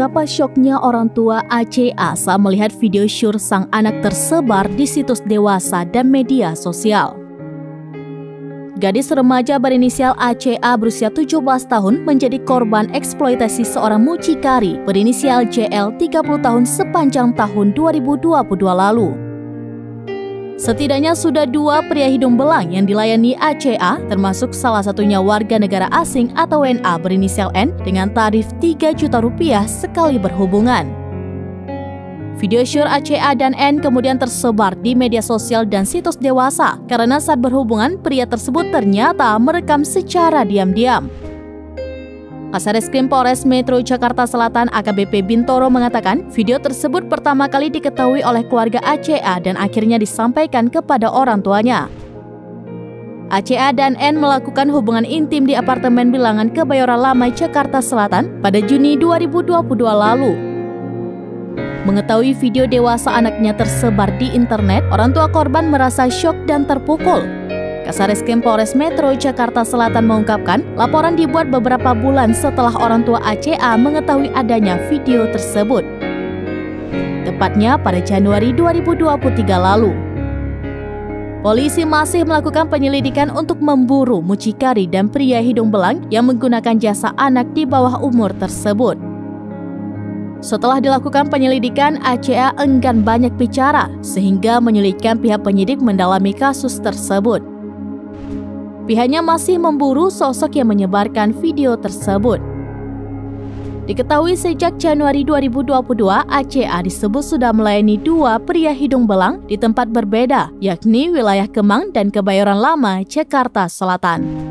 betapa syoknya orang tua ACA saat melihat video syur sang anak tersebar di situs dewasa dan media sosial. Gadis remaja berinisial ACA berusia 17 tahun menjadi korban eksploitasi seorang mucikari berinisial JL 30 tahun sepanjang tahun 2022 lalu. Setidaknya sudah dua pria hidung belang yang dilayani ACA, termasuk salah satunya warga negara asing atau WNA berinisial N dengan tarif Rp3 juta sekali berhubungan. Video syur ACA dan N kemudian tersebar di media sosial dan situs dewasa karena saat berhubungan pria tersebut ternyata merekam secara diam-diam. Kasareskrim Polres Metro Jakarta Selatan AKBP Bintoro mengatakan video tersebut pertama kali diketahui oleh keluarga ACA dan akhirnya disampaikan kepada orang tuanya. ACA dan N melakukan hubungan intim di apartemen bilangan Kebayoran Lama, Jakarta Selatan pada Juni 2022 lalu. Mengetahui video dewasa anaknya tersebar di internet, orang tua korban merasa syok dan terpukul. Kasareskrim Polres Metro Jakarta Selatan mengungkapkan, laporan dibuat beberapa bulan setelah orang tua ACA mengetahui adanya video tersebut. Tepatnya pada Januari 2023 lalu. Polisi masih melakukan penyelidikan untuk memburu mucikari dan pria hidung belang yang menggunakan jasa anak di bawah umur tersebut. Setelah dilakukan penyelidikan, ACA enggan banyak bicara sehingga menyulitkan pihak penyidik mendalami kasus tersebut. Pihaknya masih memburu sosok yang menyebarkan video tersebut. Diketahui sejak Januari 2022, ACA disebut sudah melayani dua pria hidung belang di tempat berbeda, yakni wilayah Kemang dan Kebayoran Lama, Jakarta Selatan.